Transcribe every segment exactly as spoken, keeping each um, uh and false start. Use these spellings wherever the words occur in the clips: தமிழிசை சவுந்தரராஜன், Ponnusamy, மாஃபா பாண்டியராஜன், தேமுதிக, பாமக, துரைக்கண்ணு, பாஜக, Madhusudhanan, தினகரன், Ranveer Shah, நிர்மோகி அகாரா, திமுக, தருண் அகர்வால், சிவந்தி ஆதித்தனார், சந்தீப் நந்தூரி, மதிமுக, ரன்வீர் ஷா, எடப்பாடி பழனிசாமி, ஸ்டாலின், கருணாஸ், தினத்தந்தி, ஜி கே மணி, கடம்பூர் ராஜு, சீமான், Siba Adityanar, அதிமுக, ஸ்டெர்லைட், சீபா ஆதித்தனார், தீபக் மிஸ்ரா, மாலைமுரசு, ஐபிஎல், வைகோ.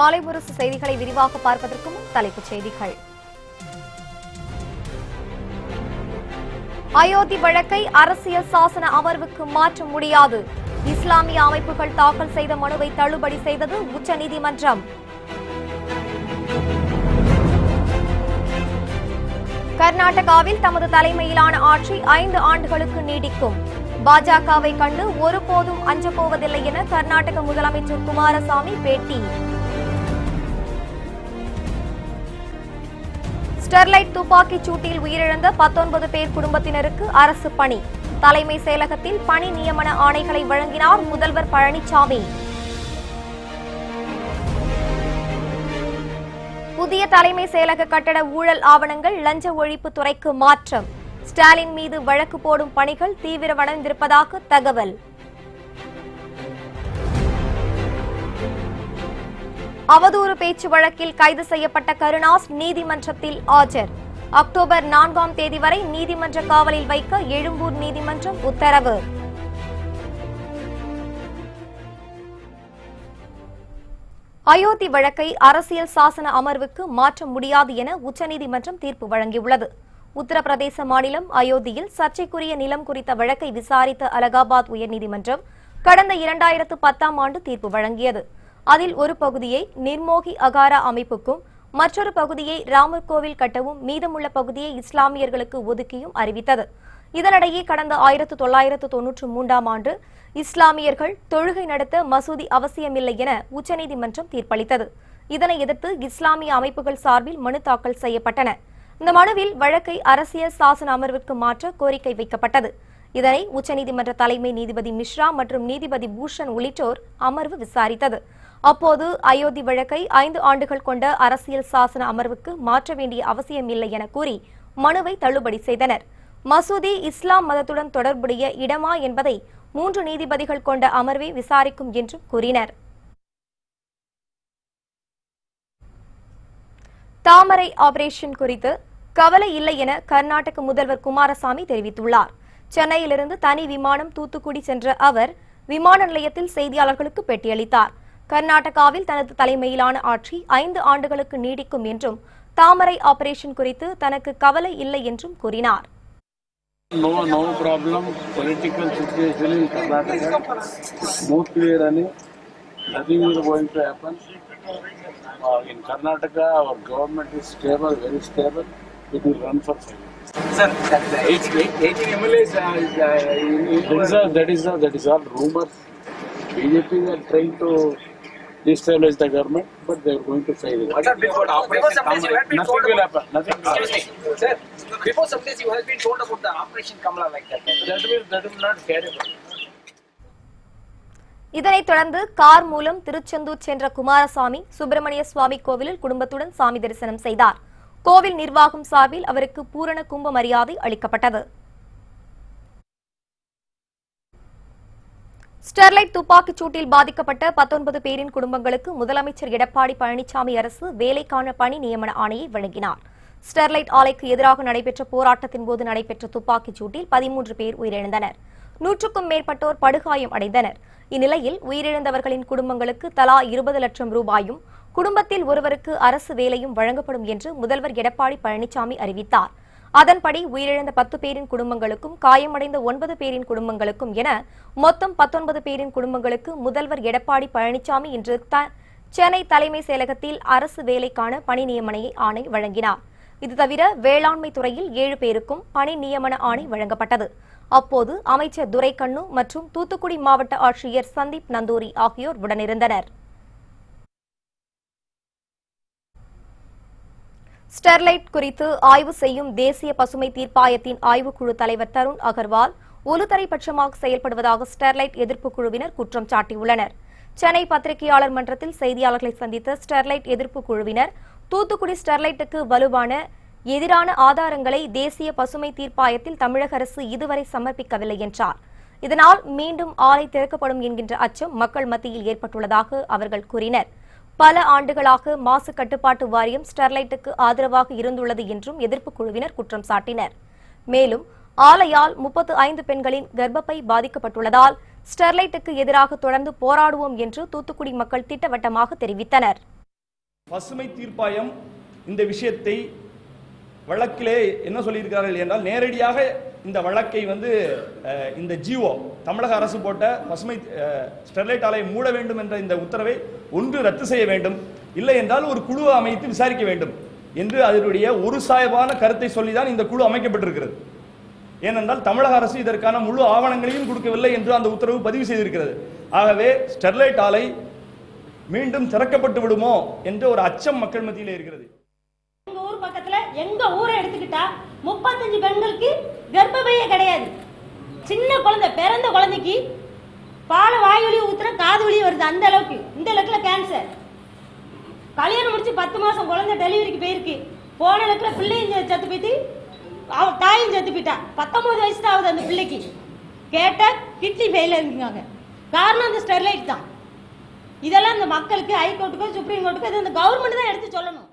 மாலைமுரசு செய்திகளை விரிவாக பார்ப்பதற்கு முன் தலைப்புச் செய்திகள். அயோத்தி வழக்கை அரசியல் சாசன அமர்வுக்கு மாற்ற முடியாது. இஸ்லாமிய அமைப்புகள் தாக்கல் செய்த மனுவை தள்ளுபடி செய்தது உச்சநீதிமன்றம். கர்நாடகாவில் தமது தலைமையிலான ஆட்சி ஐந்து ஆண்டுகளுக்கு நீடிக்கும். பாஜகவை கண்டு ஒருபோதும் அஞ்சப் போவதில்லை என கர்நாடக முதலமைச்சர் குமாரசாமி பேட்டி. ஸ்டெர்லைட் துப்பாக்கிச் சூட்டில் உயிரிழந்த பத்தொன்பது பேர் குடும்பத்தினருக்கு அரசு பணி. தலைமை செயலகத்தில் பணி நியமன ஆணைகளை வழங்கினார் முதல்வர் பழனிசாமி. புதிய தலைமை செயலக கட்டட ஊழல் ஆவணங்கள் லஞ்ச ஒழிப்பு துறைக்கு மாற்றம். ஸ்டாலின் மீது வழக்கு போடும் பணிகள் தீவிரமடைந்திருப்பதாக தகவல். அவதூறு பேச்சு வழக்கில் கைது செய்யப்பட்ட கருணாஸ் நீதிமன்றத்தில் ஆஜர். அக்டோபர் நான்காம் தேதி வரை நீதிமன்ற காவலில் வைக்க எழும்பூர் நீதிமன்றம் உத்தரவு. அயோத்தி வழக்கை அரசியல் சாசன அமர்வுக்கு மாற்ற முடியாது என உச்சநீதிமன்றம் தீர்ப்பு வழங்கியுள்ளது. உத்தரப்பிரதேச மாநிலம் அயோத்தியில் சர்ச்சைக்குரிய நிலம் குறித்த வழக்கை விசாரித்த அலகாபாத் உயர்நீதிமன்றம் கடந்த இரண்டாயிரத்து பத்தாம் ஆண்டு தீர்ப்பு வழங்கியது. அதில் ஒரு பகுதியை நிர்மோகி அகாரா அமைப்புக்கும் மற்றொரு பகுதியை ராமர் கோவில் கட்டவும் மீதமுள்ள பகுதியை இஸ்லாமியர்களுக்கு ஒதுக்கியும் அறிவித்தது. இதனிடையே கடந்த ஆயிரத்து தொள்ளாயிரத்து தொன்னூற்று மூன்றாம் ஆண்டு இஸ்லாமியர்கள் தொழுகை நடத்த மசூதி அவசியமில்லை என உச்சநீதிமன்றம் தீர்ப்பளித்தது. இதனை எதிர்த்து இஸ்லாமிய அமைப்புகள் சார்பில் மனு தாக்கல் செய்யப்பட்டன. இந்த மனுவில் வழக்கை அரசியல் சாசன அமர்விற்கு மாற்ற கோரிக்கை வைக்கப்பட்டது. இதனை உச்சநீதிமன்ற தலைமை நீதிபதி மிஸ்ரா மற்றும் நீதிபதி பூஷன் உள்ளிட்டோர் அமர்வு விசாரித்தது. அப்போது அயோத்தி வழக்கை ஐந்து ஆண்டுகள் கொண்ட அரசியல் சாசன அமர்வுக்கு மாற்ற வேண்டிய அவசியம் இல்லை என கூறி மனுவை தள்ளுபடி செய்தனர். மசூதி இஸ்லாம் மதத்துடன் தொடர்புடைய இடமா என்பதை மூன்று நீதிபதிகள் கொண்ட அமர்வை விசாரிக்கும் என்றும் கூறினர். தாமரை ஆபரேஷன் குறித்து கவலை இல்லை என கர்நாடக முதல்வர் குமாரசாமி தெரிவித்துள்ளார். சென்னையிலிருந்து தனி விமானம் தூத்துக்குடி சென்ற அவர் விமான நிலையத்தில் செய்தியாளர்களுக்கு பேட்டியளித்தார். கர்நாடகாவில் தனது தலைமையிலான ஆட்சி ஐந்து ஆண்டுகளுக்கு நீடிக்கும் என்றும் தாமரை ஆபரேஷன் குறித்து தனக்கு கவலை இல்லை என்றும் கூறினார். Sir, eighteen M L As that is all rumors. B J P are trying to destabilize the government, but they are going to fail. Nothing will happen. Nothing will happen. Sir, before some days you have been told about the Operation Kamala like that. That will that will not carry on. இதனைத் தொடர்ந்து car மூலம் திருச்செந்தூர் சென்ற குமாரசாமி சுப்பிரமணிய சுவாமி கோவிலில் குடும்பத்துடன் சாமி தரிசனம் செய்தார். கோவில் நிர்வாகம் சார்பில் அவருக்கு பூரண கும்ப மரியாதை அளிக்கப்பட்டது. ஸ்டெர்லைட் துப்பாக்கிச் சூட்டில் பாதிக்கப்பட்ட பத்தொன்பது பேரின் குடும்பங்களுக்கு முதலமைச்சர் எடப்பாடி பழனிசாமி அரசு வேலைக்கான பணி நியமன ஆணையை வழங்கினார். ஸ்டெர்லைட் ஆலைக்கு எதிராக நடைபெற்ற போராட்டத்தின் போது நடைபெற்ற துப்பாக்கிச் சூட்டில் பதிமூன்று பேர் உயிரிழந்தனர். நூற்றுக்கும் மேற்பட்டோர் படுகாயம் அடைந்தனர். இந்நிலையில் உயிரிழந்தவர்களின் குடும்பங்களுக்கு தலா இருபது லட்சம் ரூபாயும் குடும்பத்தில் ஒருவருக்கு அரசு வேலையும் வழங்கப்படும் என்று முதல்வர் எடப்பாடி பழனிசாமி அறிவித்தார். அதன்படி உயிரிழந்த பத்து பேரின் குடும்பங்களுக்கும் காயமடைந்த ஒன்பது பேரின் குடும்பங்களுக்கும் என மொத்தம் பத்தொன்பது பேரின் குடும்பங்களுக்கு முதல்வர் எடப்பாடி பழனிசாமி இன்று சென்னை தலைமை செயலகத்தில் அரசு வேலைக்கான பணி நியமன ஆணை வழங்கினார். இது தவிர வேளாண்மை துறையில் ஏழு பேருக்கும் பணி நியமன ஆணை வழங்கப்பட்டது. அப்போது அமைச்சர் துரைக்கண்ணு மற்றும் தூத்துக்குடி மாவட்ட ஆட்சியர் சந்தீப் நந்தூரி ஆகியோர் உடனிருந்தனர். ஸ்டெர்லைட் குறித்து ஆய்வு செய்யும் தேசிய பசுமை தீர்ப்பாயத்தின் ஆய்வுக்குழு தலைவர் தருண் அகர்வால் ஒழுதரைபட்சமாக செயல்படுவதாக ஸ்டெர்லைட் எதிர்ப்பு குழுவினர் குற்றம் சாட்டியுள்ளனர். சென்னை பத்திரிகையாளர் மன்றத்தில் செய்தியாளர்களை சந்தித்த ஸ்டெர்லைட் எதிர்ப்பு குழுவினர் தூத்துக்குடி ஸ்டெர்லைட்டுக்கு வலுவான எதிரான ஆதாரங்களை தேசிய பசுமை தீர்ப்பாயத்தில் தமிழக அரசு இதுவரை சமர்ப்பிக்கவில்லை என்றார். இதனால் மீண்டும் ஆலை திறக்கப்படும் என்கின்ற அச்சம் மக்கள் மத்தியில் ஏற்பட்டுள்ளதாக அவர்கள் கூறினர். பல ஆண்டுகளாக மாசு கட்டுப்பாட்டு வாரியம் ஸ்டெர்லைட்டுக்கு ஆதரவாக இருந்துள்ளது என்றும் எதிர்ப்பு குழுவினர் குற்றம் சாட்டினர். மேலும் ஆலையால் முப்பத்து ஐந்து பெண்களின் கர்ப்பப்பை பாதிக்கப்பட்டுள்ளதால் ஸ்டெர்லைட்டுக்கு எதிராக தொடர்ந்து போராடுவோம் என்று தூத்துக்குடி மக்கள் திட்டவட்டமாக தெரிவித்தனர். பசுமை தீர்ப்பாயம் இந்த விஷயத்தை வழக்கிலே என்ன சொல்லியிருக்கிறார்கள் என்றால் நேரடியாக இந்த வழக்கை வந்து இந்த ஜிஓ தமிழக அரசு போட்ட பசுமை ஸ்டெர்லைட் ஆலையை மூட வேண்டும் என்ற இந்த உத்தரவை ஒன்று ரத்து செய்ய வேண்டும், இல்லை என்றால் ஒரு குழு அமைத்து விசாரிக்க வேண்டும் என்று அதனுடைய ஒரு சாயபான கருத்தை சொல்லிதான் இந்த குழு அமைக்கப்பட்டிருக்கிறது. ஏனென்றால் தமிழக அரசு இதற்கான முழு ஆவணங்களையும் கொடுக்கவில்லை என்று அந்த உத்தரவு பதிவு செய்திருக்கிறது. ஆகவே ஸ்டெர்லைட் ஆலை மீண்டும் திறக்கப்பட்டு விடுமோ என்ற ஒரு அச்சம் மக்கள் மத்தியிலே இருக்கிறது. எங்க ஊர் பக்கத்துல எங்க ஊரை எடுத்துக்கிட்டா முப்பத்தஞ்சு பெண்களுக்கு கர்ப்பப்பையே கிடையாது. சின்ன குழந்தை பிறந்த குழந்தைக்கு பால் வாய் வலி ஊத்துற காது வலி வருது. அந்த அளவுக்கு இந்த அளவுக்குல கேன்சர். கல்யாணம் முடிச்சு பத்து மாசம் குழந்தை டெலிவரிக்கு போயிருக்கு. போன அளவுக்குல பிள்ளையும் செத்து போயிட்டு அவன் தாயும் செத்து போயிட்டா. பத்தொன்பது வயசு தான் ஆகுது அந்த பிள்ளைக்கு. கேட்ட கிட்னி ஃபெயில் இருக்காங்க. காரணம் அந்த ஸ்டெர்லைட் தான். இதெல்லாம் இந்த மக்களுக்கு ஹைகோர்ட்டுக்கோ சுப்ரீம் கோர்ட்டுக்கோ இந்த கவர்மெண்ட் தான் எடுத்து சொல்லணும்.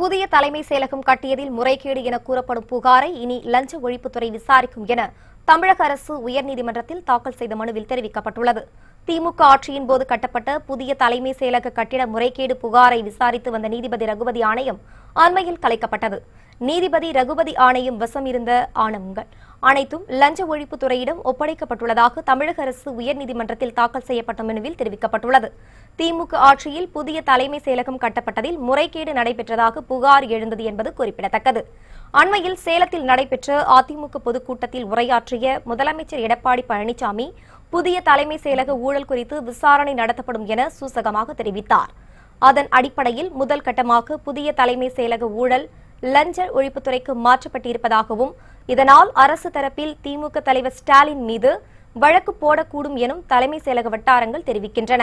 புதிய தலைமை செயலகம் கட்டியதில் முறைகேடு என கூறப்படும் புகாரை இனி லஞ்ச ஒழிப்புத்துறை விசாரிக்கும் என தமிழக அரசு உயர்நீதிமன்றத்தில் தாக்கல் செய்த மனுவில் தெரிவிக்கப்பட்டுள்ளது. திமுக ஆட்சியின் போது கட்டப்பட்ட புதிய தலைமை செயலக கட்டிட முறைகேடு புகாரை விசாரித்து வந்த நீதிபதி ரகுபதி ஆணையம் அண்மையில் கலைக்கப்பட்டது. நீதிபதி ரகுபதி ஆணையம் வசம் இருந்த ஆணவங்கள் அனைத்தும் லஞ்ச ஒழிப்புத்துறையிடம் ஒப்படைக்கப்பட்டுள்ளதாக தமிழக அரசு உயர்நீதிமன்றத்தில் தாக்கல் செய்யப்பட்ட மனுவில் தெரிவிக்கப்பட்டுள்ளது. திமுக ஆட்சியில் புதிய தலைமை செயலகம் கட்டப்பட்டதில் முறைகேடு நடைபெற்றதாக புகார் எழுந்தது என்பது குறிப்பிடத்தக்கது. அண்மையில் சேலத்தில் நடைபெற்ற அதிமுக பொதுக்கூட்டத்தில் உரையாற்றிய முதலமைச்சர் எடப்பாடி பழனிசாமி புதிய தலைமை செயலக ஊழல் குறித்து விசாரணை நடத்தப்படும் என சூசகமாக தெரிவித்தார். அதன் அடிப்படையில் முதல் கட்டமாக புதிய தலைமை செயலக ஊழல் லஞ்ச ஒழிப்புத்துறைக்கு மாற்றப்பட்டிருப்பதாகவும் இதனால் அரசு தரப்பில் திமுக தலைவர் ஸ்டாலின் மீது வழக்கு போடக்கூடும் எனும் தலைமை செயலக வட்டாரங்கள் தெரிவிக்கின்றன.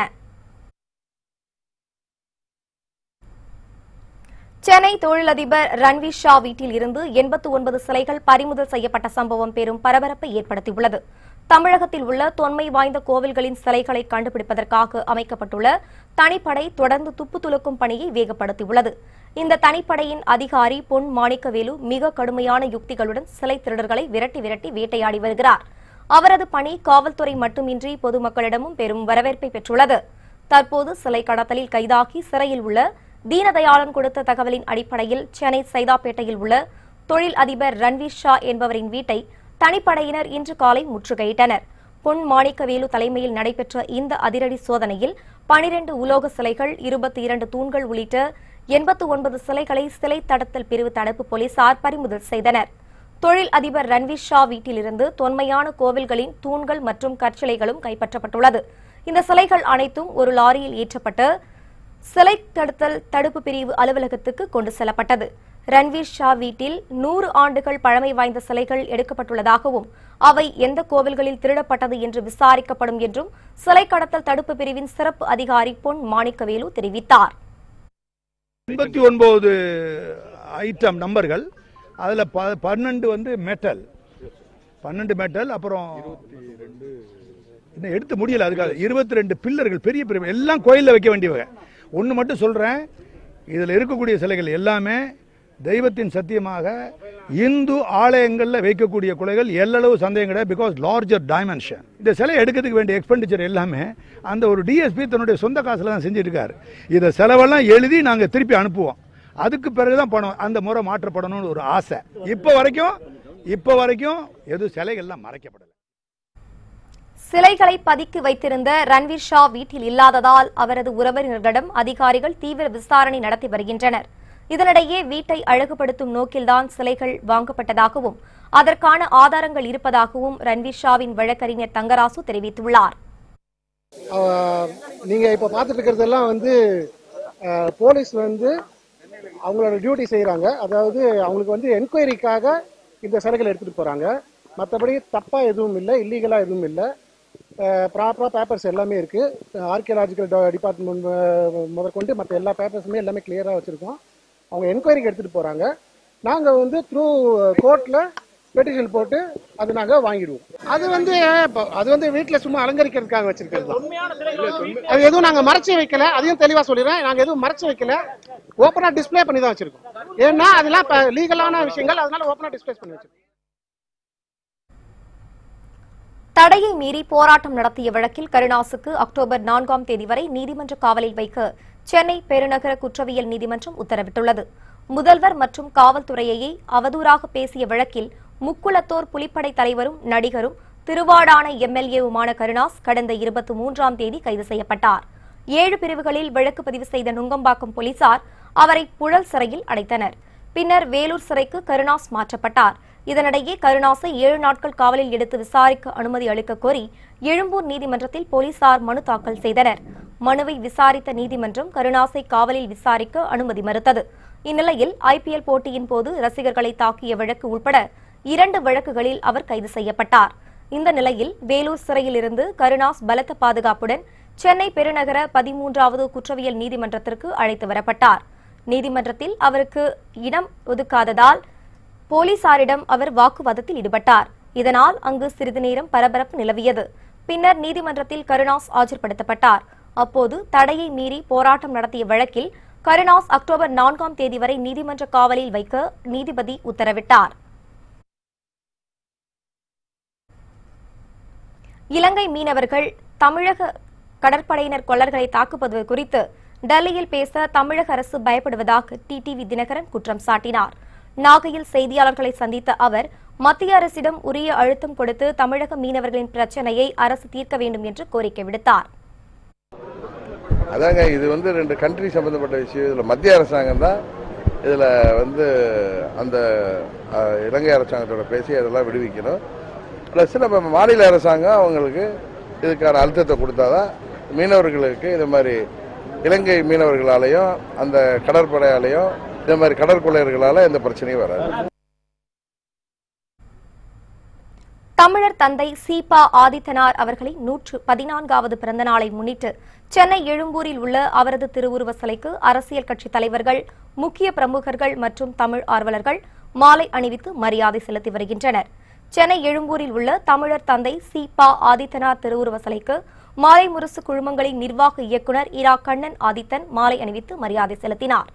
சென்னை தொழிலதிபர் ரன்வீர் ஷா வீட்டில் இருந்து எண்பத்தி ஒன்பது சிலைகள் பறிமுதல் செய்யப்பட்ட சம்பவம் பெரும் பரபரப்பை ஏற்படுத்தியுள்ளது. தமிழகத்தில் உள்ள தொன்மை வாய்ந்த கோவில்களின் சிலைகளை கண்டுபிடிப்பதற்காக அமைக்கப்பட்டுள்ள தனிப்படை தொடர்ந்து துப்பு துலக்கும் பணியை வேகப்படுத்தியுள்ளது. இந்த தனிப்படையின் அதிகாரி பொன் மாணிக்கவேலு மிக கடுமையான யுக்திகளுடன் சிலை திருடர்களை விரட்டி விரட்டி வேட்டையாடி வருகிறார். அவரது பணி காவல்துறை மட்டுமின்றி பொதுமக்களிடமும் பெரும் வரவேற்பை பெற்றுள்ளது. தற்போது சிலை கடத்தலில் கைதாகி சிறையில் உள்ள தீனதயாளன் கொடுத்த தகவலின் அடிப்படையில் சென்னை சைதாப்பேட்டையில் உள்ள தொழில் அதிபர் ரன்வீர் ஷா என்பவரின் வீட்டை தனிப்படையினர் இன்று காலை முற்றுகையிட்டனர். பொன் மாணிக்கவேலு தலைமையில் நடைபெற்ற இந்த அதிரடி சோதனையில் பனிரண்டு உலோக சிலைகள், இருபத்தி இரண்டு தூண்கள் உள்ளிட்ட எண்பத்தி ஒன்பது சிலைகளை சிலை தடத்தல் பிரிவு தடுப்பு போலீசார் பறிமுதல் செய்தனர். தொழில் அதிபர் ரன்வீர் ஷா வீட்டிலிருந்து தொன்மையான கோவில்களின் தூண்கள் மற்றும் கற்சிலைகளும் கைப்பற்றப்பட்டுள்ளது. இந்த சிலைகள் அனைத்தும் ஒரு லாரியில் ஏற்றப்பட்டு சிலை தடுத்தல் தடுப்பு பிரிவு அலுவலகத்துக்கு கொண்டு செல்லப்பட்டது. ரன்வீர் ஷா வீட்டில் நூறு ஆண்டுகள் பழமை வாய்ந்த சிலைகள் எடுக்கப்பட்டுள்ளதாகவும் அவை எந்த கோவில்களில் திருடப்பட்டது என்று விசாரிக்கப்படும் என்றும் சிலை கடத்தல் தடுப்பு பிரிவின் சிறப்பு அதிகாரி பொன் மாணிக்கவேலு தெரிவித்தார். எண்பத்தி ஒன்பது ஐட்டம் நம்பர்கள், அதில் பன்னெண்டு வந்து மெட்டல், பன்னெண்டு மெட்டல், அப்புறம் இன்னும் எடுத்து முடியல, அதுக்காக இருபத்தி ரெண்டு பில்லர்கள், பெரிய பெரிய எல்லாம் கோயிலில் வைக்க வேண்டியவங்க. ஒன்று மட்டும் சொல்கிறேன், இதில் இருக்கக்கூடிய சிலைகள் எல்லாமே தெய்வத்தின் சத்தியமாக இந்து ஆலயங்களில் வைக்கக்கூடிய குலைகள். எல்லளவு சந்தேகம் கிடையாது. Because larger dimension. இந்த சிலை எடுக்கிறதுக்கு வேண்டிய எக்ஸ்பெண்டிச்சர் எல்லாமே அந்த ஒரு டிஎஸ்பி தன்னுடைய சொந்த காசில் தான் செஞ்சுருக்காரு. இதை செலவெல்லாம் எழுதி நாங்கள் திருப்பி அனுப்புவோம். அதுக்கு பிறகு தான் பணம் அந்த முறை மாற்றப்படணும்னு ஒரு ஆசை. இப்போ வரைக்கும் இப்போ வரைக்கும் எதுவும் சிலைகள்லாம் மறைக்கப்படலை. சிலைகளை பதுக்கி வைத்திருந்த ரன்வீர் ஷா வீட்டில் இல்லாததால் அவரது உறவினர்களிடம் அதிகாரிகள் தீவிர விசாரணை நடத்தி வருகின்றனர். இதனிடையே வீட்டை அழகுபடுத்தும் நோக்கில்தான் சிலைகள் வாங்கப்பட்டதாகவும் அதற்கான ஆதாரங்கள் இருப்பதாகவும் ரன்வீர் ஷாவின் வழக்கறிஞர் தங்கராசு தெரிவித்துள்ளார். நீங்க இப்ப பாத்துட்டு இருக்கிறதெல்லாம் வந்து போலீஸ் வந்து அவங்களோட டியூட்டி செய்யறாங்க. அதாவது அவங்களுக்கு வந்து என்கொயரிக்காக இந்த சிலைகளை எடுத்துட்டு போறாங்க. மற்றபடி தப்பா எதுவும் இல்லை, இல்லீகலா எதுவும் இல்லை. ப்ராப்பராக பேப்பர்ஸ் எல்லாமே இருக்கு. ஆர்கியாலஜிக்கல் டிபார்ட்மெண்ட் முதற்கொண்டு மற்ற எல்லா பேப்பர்ஸுமே எல்லாமே கிளியராக வச்சிருக்கோம். அவங்க என்கொயரிக்கு எடுத்துகிட்டு போகிறாங்க. நாங்கள் வந்து த்ரூ கோர்ட்டில் பெட்டிஷன் போட்டு அது நாங்கள் வாங்கிடுவோம். அது வந்து இப்போ அது வந்து வீட்டில் சும்மா அலங்கரிக்கிறதுக்காக வச்சிருக்கிறது. அது எதுவும் நாங்கள் மறைச்சி வைக்கல. அதையும் தெளிவாக சொல்லிடுறேன், நாங்கள் எதுவும் மறைச்சி வைக்கல. ஓப்பனாக டிஸ்பிளே பண்ணி தான் வச்சிருக்கோம். ஏன்னா அதெல்லாம் இப்போ லீகலான விஷயங்கள், அதனால ஓப்பனாக டிஸ்பிளே பண்ணி வச்சிருக்கோம். தடையை மீறி போராட்டம் நடத்திய வழக்கில் கருணாசுக்கு அக்டோபர் நான்காம் தேதி வரை நீதிமன்ற காவலில் வைக்க சென்னை பெருநகர குற்றவியல் நீதிமன்றம் உத்தரவிட்டுள்ளது. முதல்வர் மற்றும் காவல்துறையை அவதூறாக பேசிய வழக்கில் முக்குளத்தோர் புலிப்படை தலைவரும் நடிகரும் திருவாடான எம்எல்ஏவுமான கருணாஸ் கடந்த இருபத்தி மூன்றாம் தேதி கைது செய்யப்பட்டார். ஏழு பிரிவுகளில் வழக்கு பதிவு செய்த நுங்கம்பாக்கம் போலீசார் அவரை புழல் சிறையில் அடைத்தனர். பின்னர் வேலூர் சிறைக்கு கருணாஸ் மாற்றப்பட்டார். இதனிடையே கருணாஸை ஏழு நாட்கள் காவலில் எடுத்து விசாரிக்க அனுமதி அளிக்க கோரி எழும்பூர் நீதிமன்றத்தில் போலீசார் மனு தாக்கல் செய்தனர். மனுவை விசாரித்த நீதிமன்றம் கருணாஸை காவலில் விசாரிக்க அனுமதி மறுத்தது. இந்நிலையில் ஐபிஎல் போட்டியின் போது ரசிகர்களை தாக்கிய வழக்கு உட்பட இரண்டு வழக்குகளில் அவர் கைது செய்யப்பட்டார். இந்த நிலையில் வேலூர் சிறையில் இருந்து கருணாஸ் பலத்த பாதுகாப்புடன் சென்னை பெருநகர பதிமூன்றாவது குற்றவியல் நீதிமன்றத்திற்கு அழைத்து வரப்பட்டார். நீதிமன்றத்தில் அவருக்கு இடம் ஒதுக்காததால் போலீசாரிடம் அவர் வாக்குவாதத்தில் ஈடுபட்டார். இதனால் அங்கு சிறிது நேரம் பரபரப்பு நிலவியது. பின்னர் நீதிமன்றத்தில் கருணாஸ் ஆஜர்படுத்தப்பட்டார். அப்போது தடையை மீறி போராட்டம் நடத்திய வழக்கில் கருணாஸ் அக்டோபர் நான்காம் தேதி வரை நீதிமன்ற காவலில் வைக்க நீதிபதி உத்தரவிட்டார். இலங்கை மீனவர்கள் தமிழக கடற்படையினர் கொள்ளர்களை தாக்குவது குறித்து டெல்லியில் பேச தமிழக அரசு பயப்படுவதாக டிடிவி தினகரன் குற்றம் சாட்டினார். நாகையில் செய்தியாளர்களை சந்தித்த அவர் மத்திய அரசிடம் உரிய அழுத்தம் கொடுத்து தமிழக மீனவர்களின் பிரச்சனையை அரசு தீர்க்க வேண்டும் என்று கோரிக்கை விடுத்தார். அதாங்க இது வந்து ரெண்டு கண்ட்ரி சம்பந்தப்பட்ட விஷயம். இதில் மத்திய அரசாங்கம் தான் இதில் வந்து அந்த இலங்கை அரசாங்கத்தோட பேசி அதெல்லாம் விடுவிக்கணும். ப்ளஸ் நம்ம மாநில அரசாங்கம் அவங்களுக்கு இதுக்கான அழுத்தத்தை கொடுத்தாதான் மீனவர்களுக்கு இது மாதிரி இலங்கை மீனவர்களாலேயும் அந்த கடற்படையாலேயும் இந்த மாதிரி கடற்கொள்ளையர்களால் எந்த பிரச்சனையும் வராது. தமிழர் தந்தை சீபா ஆதித்தனார் அவர்களின் நூற்று பதினான்காவது பிறந்த நாளை முன்னிட்டு சென்னை எழும்பூரில் உள்ள அவரது திருவுருவ சிலைக்கு அரசியல் கட்சித் தலைவர்கள், முக்கிய பிரமுகர்கள் மற்றும் தமிழ் ஆர்வலர்கள் மாலை அணிவித்து மரியாதை செலுத்தி வருகின்றனர். சென்னை எழும்பூரில் உள்ள தமிழர் தந்தை சீபா ஆதித்தனார் திருவுருவ சிலைக்கு மலைமுரசு குழுமங்களின் நிர்வாக இயக்குநர் இரா கண்ணன் ஆதித்தன் மாலை அணிவித்து மரியாதை செலுத்தினார்.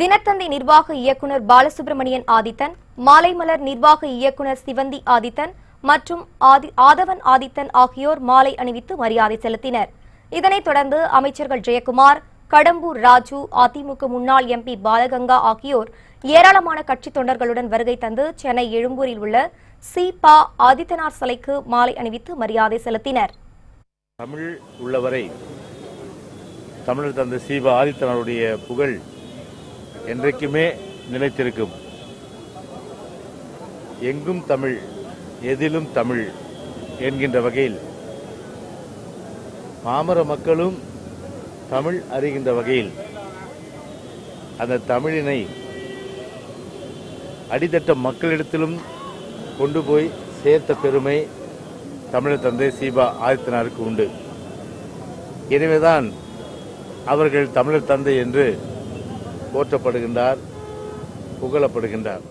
தினத்தந்தி நிர்வாக இயக்குநர் பாலசுப்ரமணியன் ஆதித்தன், மாலைமலர் நிர்வாக இயக்குநர் சிவந்தி ஆதித்தன் மற்றும் ஆதவன் ஆதித்தன் ஆகியோர் மாலை அணிவித்து மரியாதை செலுத்தினர். இதனைத் தொடர்ந்து அமைச்சர்கள் ஜெயக்குமார், கடம்பூர் ராஜு, அதிமுக முன்னாள் எம்பி பாலகங்கா ஆகியோர் ஏராளமான கட்சித் தொண்டர்களுடன் வருகை தந்து சென்னை எழும்பூரில் உள்ள சீபா ஆதித்தனார் சிலைக்கு மாலை அணிவித்து மரியாதை செலுத்தினர். தமிழ் உள்ளவரை தமிழர் தந்தை சீபா ஆதித்தனாருடைய புகழ் என்றைக்குமே நிலைத்திருக்கும். எங்கும் தமிழ், எதிலும் தமிழ் என்கின்ற வகையில் பாமர மக்களும் தமிழ் அறிகின்ற வகையில் அந்த தமிழினை அடித்தட்ட மக்களிடத்திலும் கொண்டு போய் சேர்த்த பெருமை தமிழர் தந்தை சீபா ஆதித்தனாருக்கு உண்டு. எனவேதான் அவர்கள் தமிழர் தந்தை என்று போற்றப்படுகின்றார், புகழப்படுகின்றார்.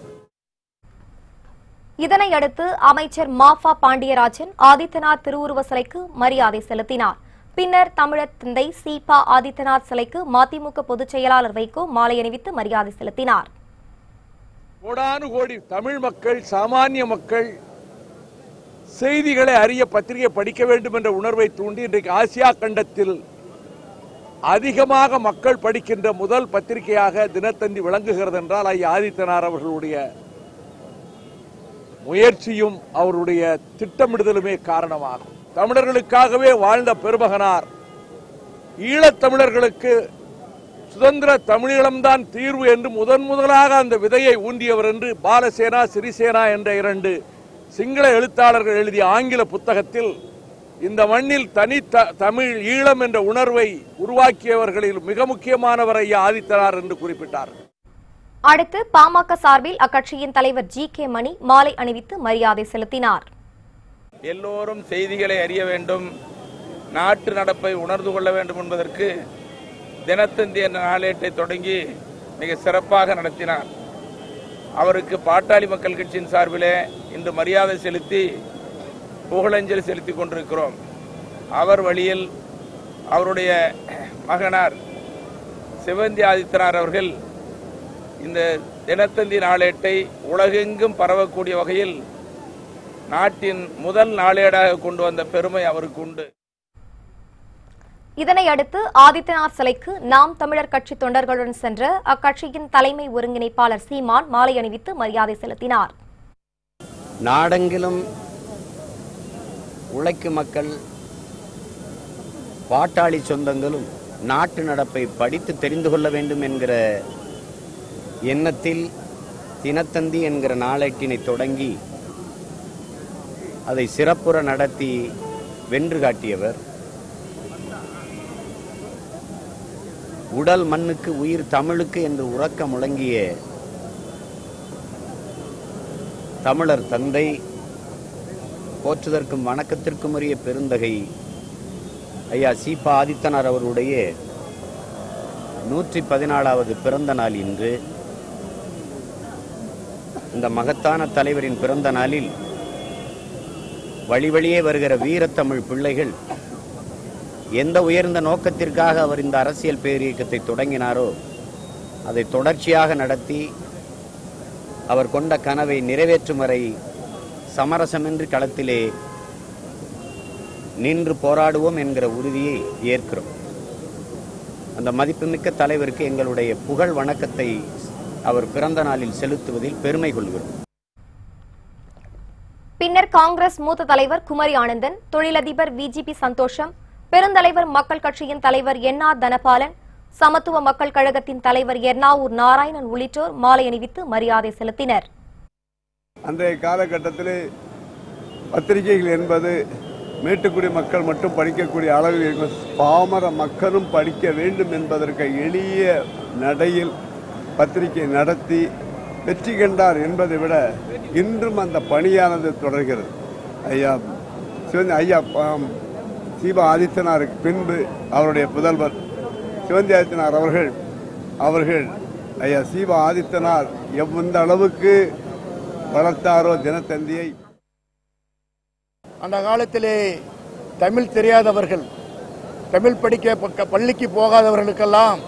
இதனையடுத்து அமைச்சர் மாஃபா பாண்டியராஜன் ஆதித்தனார் திருவுருவ சிலைக்கு மரியாதை செலுத்தினார். பின்னர் தமிழர் தந்தை சீபா ஆதித்தனார் சிலைக்கு மதிமுக பொதுச் செயலாளர் வைகோ மாலை அணிவித்து மரியாதை செலுத்தினார். கோடானு கோடி தமிழ் மக்கள், சாமானிய மக்கள் செய்திகளை அறிய பத்திரிகை படிக்க வேண்டும் என்ற உணர்வை தூண்டி இன்றைக்கு ஆசியா கண்டத்தில் அதிகமாக மக்கள் படிக்கின்ற முதல் பத்திரிகையாக தினத்தந்தி விளங்குகிறது என்றால் ஐயா ஆதித்தனார் அவர்களுடைய முயற்சியும் அவருடைய திட்டமிடுதலுமே காரணமாகும். தமிழர்களுக்காகவே வாழ்ந்த பெருமகனார், ஈழத்தமிழர்களுக்கு சுதந்திர தமிழீழம்தான் தீர்வு என்று முதன் முதலாக அந்த விதையை ஊன்றியவர் என்று பாலசேனா, சிறிசேனா என்ற இரண்டு சிங்கள எழுத்தாளர்கள் எழுதிய ஆங்கில புத்தகத்தில் இந்த மண்ணில் தனி தமிழ் ஈழம் என்ற உணர்வை உருவாக்கியவர்களில் மிக முக்கியமானவர் ஐயா ஆதித்தனார் என்று குறிப்பிட்டார். அடுத்து பாமக சார்பில் அக்கட்சியின் தலைவர் ஜி கே மணி மாலை அணிவித்து மரியாதை செலுத்தினார். எல்லோரும் செய்திகளை அறிய வேண்டும், நாட்டு நடப்பை உணர்ந்து கொள்ள வேண்டும் என்பதற்கு தினத்தந்தி என்ற நாளேட்டை தொடங்கி மிக சிறப்பாக நடத்தினார். அவருக்கு பாட்டாளி மக்கள் கட்சியின் சார்பிலே இன்று மரியாதை செலுத்தி புகழஞ்சலி செலுத்தி கொண்டிருக்கிறோம். அவர் வழியில் அவருடைய மகனார் சிவந்தி ஆதித்தனார் அவர்கள் இந்த தினத்தந்தி நாளேட்டை உலகெங்கும் பரவக்கூடிய வகையில் நாட்டின் முதல் நாளேடாக கொண்டு வந்த பெருமை அவருக்கு உண்டு. இதனை அடுத்து ஆதித்யநாத் சிலைக்கு நாம் தமிழர் கட்சி தொண்டர்களுடன் சென்ற அக்கட்சியின் தலைமை ஒருங்கிணைப்பாளர் சீமான் மாலை அணிவித்து மரியாதை செலுத்தினார். நாடெங்கிலும் உழைக்கும் மக்கள் பாட்டாளி சொந்தங்களும் நாட்டு நடப்பை படித்து தெரிந்து கொள்ள வேண்டும் என்கிற எண்ணத்தில் தினத்தந்தி என்கிற நாளேட்டினை தொடங்கி அதை சிறப்புற நடத்தி வென்று காட்டியவர், உடல் மண்ணுக்கு உயிர் தமிழுக்கு என்று உறக்க முழங்கிய தமிழர் தந்தை, போற்றுதற்கும் வணக்கத்திற்கும் உரிய பெருந்தகை ஐயா சீபா ஆதித்தனார் அவருடைய நூற்றி பதினாலாவது பிறந்த நாள் இன்று. இந்த மகத்தான தலைவரின் பிறந்த நாளில் வழி வழியே வருகிற வீரத்தமிழ் பிள்ளைகள் எந்த உயர்ந்த நோக்கத்திற்காக அவர் இந்த அரசியல் பேரியக்கத்தை தொடங்கினாரோ அதை தொடர்ச்சியாக நடத்தி அவர் கொண்ட கனவை நிறைவேற்றும் வரை சமரசமின்றி களத்திலே நின்று போராடுவோம் என்கிற உறுதியை ஏற்கிறோம். அந்த மதிப்புமிக்க தலைவருக்கு எங்களுடைய புகழ் வணக்கத்தை அவர் பிறந்த நாளில் செலுத்துவதில் பெருமை கொள்கிறோம். பின்னர் காங்கிரஸ் மூத்த தலைவர் குமரி ஆனந்தன், தொழிலதிபர் விஜிபி சந்தோஷம், பெருந்தலைவர் மக்கள் கட்சியின் தலைவர் என்ஆர் தனபாலன், சமத்துவ மக்கள் கழகத்தின் தலைவர் எர்ணாவூர் நாராயணன் உள்ளிட்டோர் மாலை அணிவித்து மரியாதை செலுத்தினர். அன்றைய காலகட்டத்தில் பத்திரிகைகள் என்பது மேட்டுக்குடி மக்கள் மட்டும் படிக்கக்கூடிய அளவில் பாமர மக்களும் படிக்க வேண்டும் என்பதற்கு எளிய நடையில் பத்திரிகை நடத்தி வெற்றி கண்டார் என்பதை விட இன்றும் அந்த பணியானது தொடர்கிறது. ஐயா சிவந்தி ஐயா சீபா ஆதித்யனாருக்கு பின்பு அவருடைய புதல்வர் சிவந்தி ஆதித்யனார் அவர்கள் அவர்கள் ஐயா சீபா ஆதித்யனார் எந்த அளவுக்கு வளர்த்தாரோ தினத்தந்தியை. அந்த காலத்திலே தமிழ் தெரியாதவர்கள், தமிழ் படிக்க பள்ளிக்கு போகாதவர்களுக்கெல்லாம்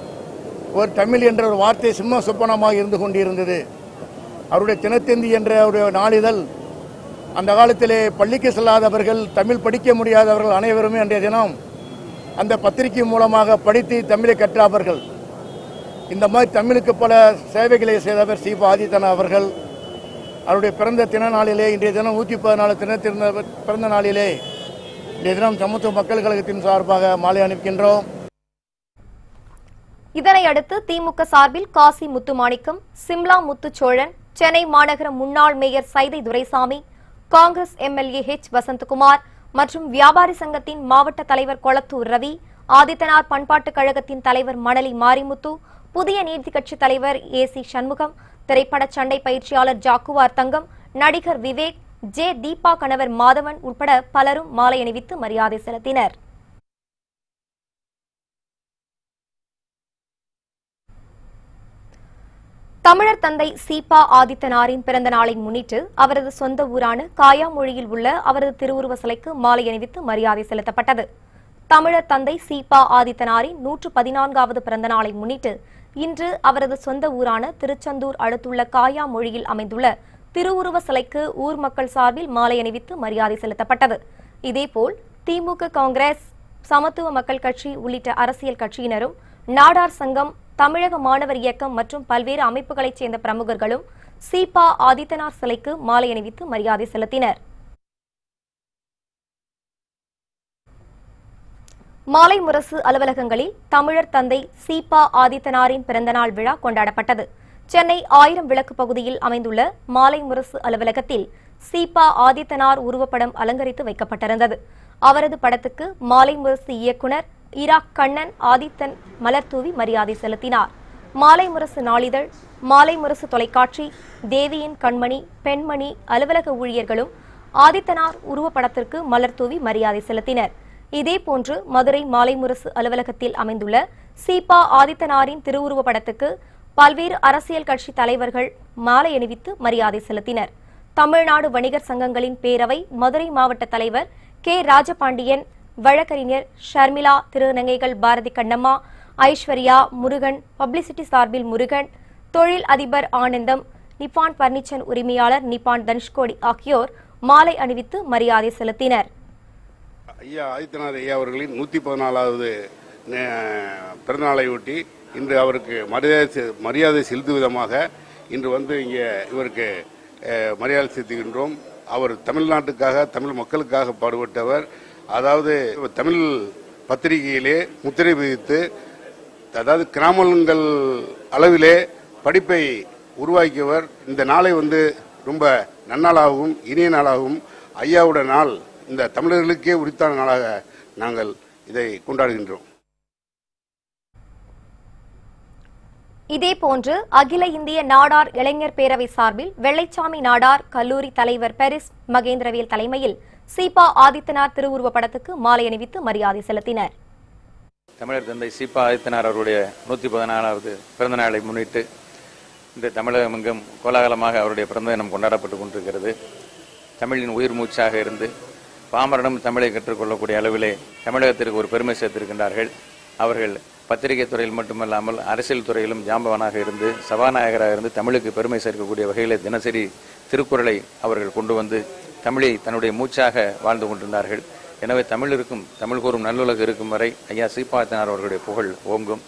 ஒரு தமிழ் என்ற ஒரு வார்த்தை சிம்ம சொப்பனமாக இருந்து கொண்டிருந்தது. அவருடைய தினத்தந்தி என்ற ஒரு நாளிதழ் அந்த காலத்திலே பள்ளிக்கு செல்லாதவர்கள், தமிழ் படிக்க முடியாதவர்கள் அனைவருமே அன்றைய தினம் அந்த பத்திரிகை மூலமாக படித்து தமிழை கற்றார்கள். இந்த மாதிரி தமிழுக்கு பல சேவைகளை செய்தவர் சீபா ஆதித்யநாத் அவர்கள். அவருடைய பிறந்த தின நாளிலே இன்றைய தினம் நூற்றி பதினாலு தினத்திருந்த பிறந்த நாளிலே இன்றைய தினம் சமத்துவ மக்கள் கழகத்தின் சார்பாக மாலை அணிவிக்கின்றோம். இதனையடுத்து திமுக சார்பில் காசி முத்துமாணிக்கம், சிம்லா முத்துச்சோழன், சென்னை மாநகர முன்னாள் mayor Saidai Duraisamy, Congress MLA H Vasanthakumar மற்றும் வியாபாரி சங்கத்தின் மாவட்ட தலைவர் கொளத்தூர் ரவி, ஆதித்யநாத் பண்பாட்டுக் கழகத்தின் தலைவர் மணலி மாரிமுத்து, புதிய நீதி கட்சி தலைவர் ஏ சி சண்முகம், திரைப்பட சண்டை பயிற்சியாளர் ஜாக்குவார் தங்கம், நடிகர் விவேக், ஜே தீபா கணவர் மாதவன் உட்பட பலரும் மாலை அணிவித்து மரியாதை செலுத்தினர். தமிழர் தந்தை சீபா ஆதித்யனாரின் பிறந்த நாளை முன்னிட்டு அவரது சொந்த ஊரான காயாமொழியில் உள்ள அவரது திருவுருவ சிலைக்கு மாலை அணிவித்து மரியாதை செலுத்தப்பட்டது. தமிழர் தந்தை சீபா ஆதித்யனாரின் நூற்று பதினான்காவது பிறந்த நாளை முன்னிட்டு இன்று அவரது சொந்த ஊரான திருச்செந்தூர் அடுத்துள்ள காயாமொழியில் அமைந்துள்ள திருவுருவ சிலைக்கு ஊர் மக்கள் சார்பில் மாலை அணிவித்து மரியாதை செலுத்தப்பட்டது. இதேபோல் திமுக, காங்கிரஸ், சமத்துவ மக்கள் கட்சி உள்ளிட்ட அரசியல் கட்சியினரும், நாடார் சங்கம், தமிழக மாணவர் இயக்கம் மற்றும் பல்வேறு அமைப்புகளைச் சேர்ந்த பிரமுகர்களும் சீபா ஆதித்யநாத் சிலைக்கு மாலை அணிவித்து மரியாதை செலுத்தினர். மலைமுரசு அலுவலகங்களில் தமிழர் தந்தை சீபா ஆதித்யனாரின் பிறந்தநாள் விழா கொண்டாடப்பட்டது. சென்னை ஆயிரம் விளக்கு பகுதியில் அமைந்துள்ள மலைமுரசு அலுவலகத்தில் சீபா ஆதித்யனார் உருவப்படம் அலங்கரித்து வைக்கப்பட்டிருந்தது. அவரது படத்துக்கு மலைமுரசு இயக்குனர் ஈராக் கண்ணன் ஆதித்தன் மலர்தூவி மரியாதை செலுத்தினார். மாலைமுரசு நாளிதழ், மாலைமுரசு தொலைக்காட்சி, தேவியின் கண்மணி, பெண்மணி அலுவலக ஊழியர்களும் ஆதித்யனார் உருவப்படத்திற்கு மலர்தூவி மரியாதை செலுத்தினர். இதேபோன்று மதுரை மாலைமுரசு அலுவலகத்தில் அமைந்துள்ள சீபா ஆதித்யனாரின் திருவுருவப்படத்துக்கு பல்வேறு அரசியல் கட்சி தலைவர்கள், மாலை அணிவித்து மரியாதை செலுத்தினர். தமிழ்நாடு வணிகர் சங்கங்களின் பேரவை மதுரை மாவட்ட தலைவர் கே ராஜபாண்டியன், வழக்கறிஞர் ஷர்மிளா, திருநங்கைகள் பாரதி கண்ணம்மா, ஐஸ்வர்யா, முருகன், பப்ளிசிட்டி சார்பில் முருகன், தொழில் அதிபர் ஆனந்தம், நிப்பான் பர்னிச்சர் உரிமையாளர் நிப்பான் தனுஷ்கோடி ஆகியோர் மாலை அணிவித்து மரியாதை செலுத்தினர். ஐயா ஆதித்யநாத் ஐயா அவர்களின் நூற்றி பதினாலாவது பிறந்தநாளையொட்டி இன்று அவருக்கு மரியாதை மரியாதை செலுத்தும் விதமாக இன்று வந்து இங்கே இவருக்கு மரியாதை செலுத்துகின்றோம். அவர் தமிழ்நாட்டுக்காக தமிழ் மக்களுக்காக பாடுபட்டவர். அதாவது தமிழ் பத்திரிகையிலே முத்திரை பதித்து, அதாவது கிராமங்கள் அளவிலே படிப்பை உருவாக்கியவர். இந்த நாளை வந்து ரொம்ப நன்னாளாகவும் இனிய நாளாகவும் ஐயாவோட நாள் இந்த தமிழர்களுக்கே உரித்தான நாளாக நாங்கள் இதை கொண்டாடுகின்றோம். இதேபோன்று அகில இந்திய நாடார் இளைஞர் பேரவை சார்பில் வெள்ளைச்சாமி நாடார் கல்லூரி தலைவர் பெரிஸ் மகேந்திரவேல் தலைமையில் சீபா ஆதித்யனார் திருவுருவ படத்துக்கு மாலை அணிவித்து மரியாதை செலுத்தினர். தமிழர் தந்தை சீபா ஆதித்யனார் அவருடைய நூற்றி பதினாலாவது பிறந்த நாளை முன்னிட்டு இந்த தமிழகம் எங்கும் கோலாகலமாக அவருடைய பிறந்த தினம் கொண்டாடப்பட்டு கொண்டிருக்கிறது. தமிழின் உயிர் மூச்சாக இருந்து பாமரனும் தமிழை கற்றுக்கொள்ளக்கூடிய அளவிலே தமிழகத்திற்கு ஒரு பெருமை சேர்த்திருக்கின்றார்கள். அவர்கள் பத்திரிகை துறையில் மட்டுமல்லாமல் அரசியல் துறையிலும் ஜாம்பவனாக இருந்து சபாநாயகராக இருந்து தமிழுக்கு பெருமை சேர்க்கக்கூடிய வகையிலே தினசரி திருக்குறளை அவர்கள் கொண்டு வந்து தமிழை தன்னுடைய மூச்சாக வாழ்ந்து கொண்டிருந்தார்கள். எனவே தமிழிற்கும் தமிழ் கூறும் நல்லுலகு இருக்கும் வரை ஐயா சீபா ஆதித்யனார் அவர்களுடைய புகழ் ஓங்கும்.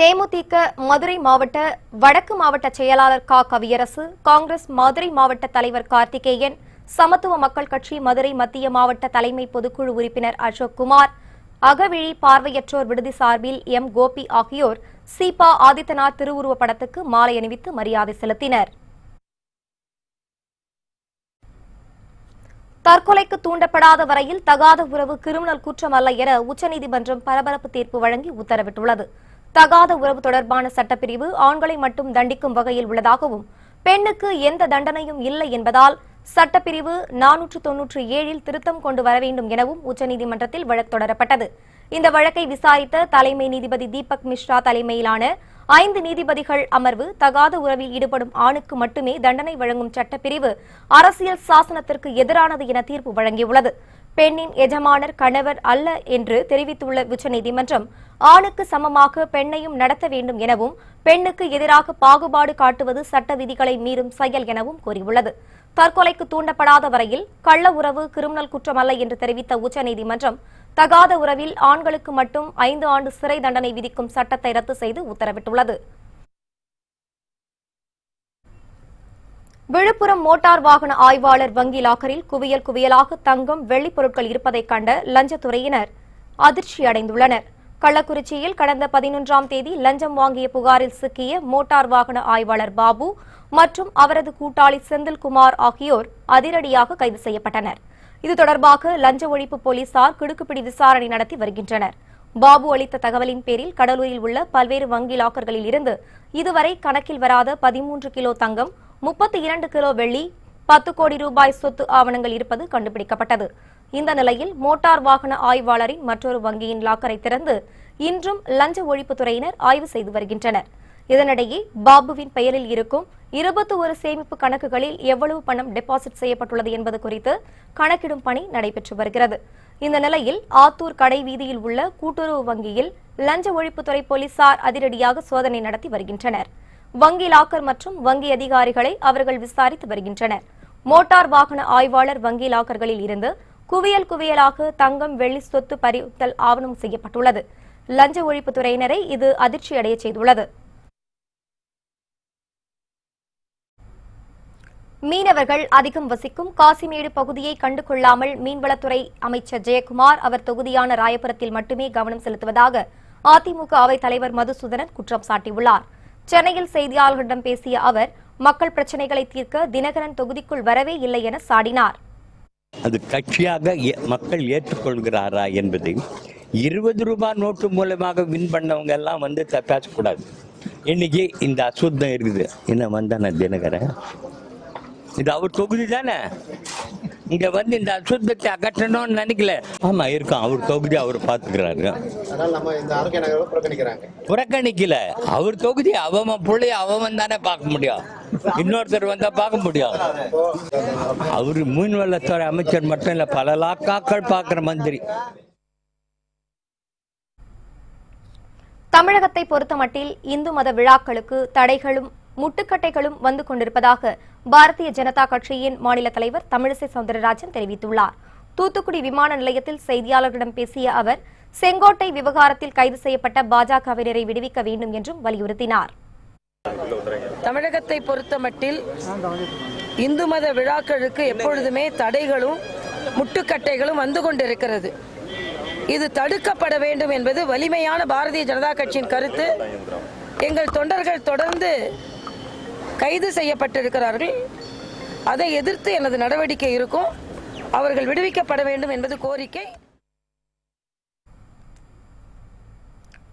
தேமுதிக மதுரை மாவட்ட வடக்கு மாவட்ட செயலாளர் கா கவியரசு, காங்கிரஸ் மதுரை மாவட்ட தலைவர் கார்த்திகேயன், சமத்துவ மக்கள் கட்சி மதுரை மத்திய மாவட்ட தலைமை பொதுக்குழு உறுப்பினர் அசோக்குமார், அகவிழி பார்வையற்றோர் விடுதி சார்பில் எம் கோபி ஆகியோர் சீபா ஆதித்யனார் திருவுருவ படத்துக்கு மாலை அணிவித்து மரியாதை செலுத்தினர். தற்கொலைக்கு தூண்டப்படாத வரையில் தகாத உறவு கிரிமினல் குற்றம் அல்ல என உச்சநீதிமன்றம் பரபரப்பு தீர்ப்பு வழங்கி உத்தரவிட்டுள்ளது. தகாத உறவு தொடர்பான சட்டப்பிரிவு ஆண்களை மட்டும் தண்டிக்கும் வகையில் உள்ளதாகவும் பெண்ணுக்கு எந்த தண்டனையும் இல்லை என்பதால் சட்டப்பிரிவு நானூற்று தொன்னூற்று ஏழில் திருத்தம் கொண்டு வர வேண்டும் எனவும் உச்சநீதிமன்றத்தில் வழக்கு தொடரப்பட்டது. இந்த வழக்கை விசாரித்த தலைமை நீதிபதி தீபக் மிஸ்ரா தலைமையிலான ஐந்து நீதிபதிகள் அமர்வு தகாத உறவில் ஈடுபடும் ஆணுக்கு மட்டுமே தண்டனை வழங்கும் சட்டப்பிரிவு அரசியல் சாசனத்திற்கு எதிரானது என தீர்ப்பு வழங்கியுள்ளது. பெண்ணின் எஜமானர் கணவர் அல்ல என்று தெரிவித்துள்ள உச்சநீதிமன்றம் ஆணுக்கு சமமாக பெண்ணையும் நடத்த வேண்டும் எனவும் பெண்ணுக்கு எதிராக பாகுபாடு காட்டுவது சட்ட விதிகளை மீறும் செயல் எனவும் கூறியுள்ளது. தற்கொலைக்கு தூண்டப்படாத வரையில் கள்ள உறவு கிரிமினல் குற்றமல்ல என்று தெரிவித்த உச்சநீதிமன்றம் தகாத உறவில் ஆண்களுக்கு மட்டும் ஐந்து ஆண்டு சிறை தண்டனை விதிக்கும் சட்டத்தை ரத்து செய்து உத்தரவிட்டுள்ளது. விழுப்புரம் மோட்டார் வாகன ஆய்வாளர் வங்கி லாக்கரில் குவியல் குவியலாக தங்கம், வெள்ளிப் பொருட்கள் இருப்பதைக் கண்ட லஞ்சத்துறையினர் அதிர்ச்சியடைந்துள்ளனர். கள்ளக்குறிச்சியில் கடந்த பதினொன்றாம் தேதி லஞ்சம் வாங்கிய புகாரில் சிக்கிய மோட்டார் வாகன ஆய்வாளர் பாபு மற்றும் அவரது கூட்டாளி செந்தில்குமார் ஆகியோர் அதிரடியாக கைது செய்யப்பட்டனர். இது தொடர்பாக லஞ்ச ஒழிப்பு போலீசார் கிடுக்குப்பிடி விசாரணை நடத்தி வருகின்றனர். பாபு அளித்த தகவலின் பேரில் கடலூரில் உள்ள பல்வேறு வங்கி லாக்கர்களில் இருந்து இதுவரை கணக்கில் வராத பதிமூன்று கிலோ தங்கம், முப்பத்தி இரண்டு கிலோ வெள்ளி, பத்து கோடி ரூபாய் சொத்து ஆவணங்கள் இருப்பது கண்டுபிடிக்கப்பட்டது. இந்த நிலையில் மோட்டார் வாகன ஆய்வாளரின் மற்றொரு வங்கியின் லாக்கரை திறந்து இன்றும் லஞ்ச ஒழிப்புத்துறையினர் ஆய்வு செய்து வருகின்றனர். இதனிடையே பாபுவின் பெயரில் இருக்கும் இருபத்தி ஒரு சேமிப்பு கணக்குகளில் எவ்வளவு பணம் டெபாசிட் செய்யப்பட்டுள்ளது என்பது குறித்து கணக்கிடும் பணி நடைபெற்று வருகிறது. இந்த நிலையில் ஆத்தூர் கடை வீதியில் உள்ள கூட்டுறவு வங்கியில் லஞ்ச ஒழிப்புத்துறை போலீசார் அதிரடியாக சோதனை நடத்தி வருகின்றனர். வங்கி லாக்கர் மற்றும் வங்கி அதிகாரிகளை அவர்கள் விசாரித்து வருகின்றனர். மோட்டார் வாகன ஆய்வாளர் வங்கி லாக்கர்களில் இருந்து குவியல் குவியலாக தங்கம், வெள்ளி சொத்து பறிமுதல் ஆவணம் செய்யப்பட்டுள்ளது. லஞ்ச ஒழிப்புத்துறையினரை இது அதிர்ச்சியடைய செய்துள்ளது. மீனவர்கள் அதிகம் வசிக்கும் காசிமேடு பகுதியை கண்டுகொள்ளாமல் மீன்வளத்துறை அமைச்சர் ஜெயக்குமார் அவர் தொகுதியான ராயபுரத்தில் மட்டுமே கவனம் செலுத்துவதாக அதிமுக அவைத் தலைவர் மதுசூதனன் குற்றம் சாட்டியுள்ளார். சென்னையில் செய்தியாளர்களிடம் பேசிய அவர் மக்கள் பிரச்சனைகளை தீர்க்க தினகரன் தொகுதிக்குள் வரவே இல்லை என சாடினார். அது கட்சியாக மக்கள் ஏற்றுக்கொள்கிறாரா என்பதை இருபது ரூபாய் நோட்டு மூலமாக வின் பண்ணவங்க எல்லாம் வந்து பேசக்கூடாது. இன்னைக்கு இந்த அசுத்தம் இருக்குது. என்ன வந்தான தினகரன், இது அவர் தொகுதி தானே, இங்க வந்து இந்த அசுத்தத்தை அகற்றணும்னு நினைக்கல. ஆமா இருக்கும், அவர் தொகுதி அவர் பாத்துக்கிறாரு. புறக்கணிக்கல, அவர் தொகுதி அவன் புள்ளி அவன் தானே பார்க்க முடியும், இன்னொருத்தர் வந்தா பார்க்க முடியும். அவரு மீன்வளத்துறை அமைச்சர் மட்டும் இல்ல, பல லாக்காக்கள் பாக்குற மந்திரி. தமிழகத்தை பொறுத்தமட்டில் இந்து மத விழாக்களுக்கு தடைகளும் முட்டுக்கட்டைகளும் வந்து கொண்டிருப்பதாக பாரதிய ஜனதா கட்சியின் மாநில தலைவர் தமிழிசை சவுந்தரராஜன் தெரிவித்துள்ளார். தூத்துக்குடி விமான நிலையத்தில் செய்தியாளர்களிடம் பேசிய அவர், செங்கோட்டை விவகாரத்தில் கைது செய்யப்பட்ட பாஜகவினரை விடுவிக்க வேண்டும் என்றும் வலியுறுத்தினார். தமிழகத்தை பொறுத்தமட்டில் இந்து மத விழாக்களுக்கு எப்பொழுதுமே தடைகளும் முட்டுக்கட்டைகளும் வந்து கொண்டிருக்கிறது. இது தடுக்கப்பட வேண்டும் என்பது வலிமையான பாரதிய ஜனதா கட்சியின் கருத்து. எங்கள் தொண்டர்கள் தொடர்ந்து கைது செய்யப்பட்டிருக்கிறார்கள், அதை எதிர்த்து எனது நடவடிக்கை இருக்கும். அவர்கள் விடுவிக்கப்பட வேண்டும் என்பது கோரிக்கை.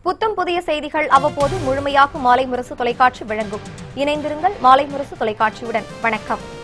புத்தம் புதிய செய்திகள் அவ்வப்போது முழுமையாக மாலைமுரசு தொலைக்காட்சி வழங்கும். இணைந்திருங்கள் மாலைமுரசு தொலைக்காட்சியுடன். வணக்கம்.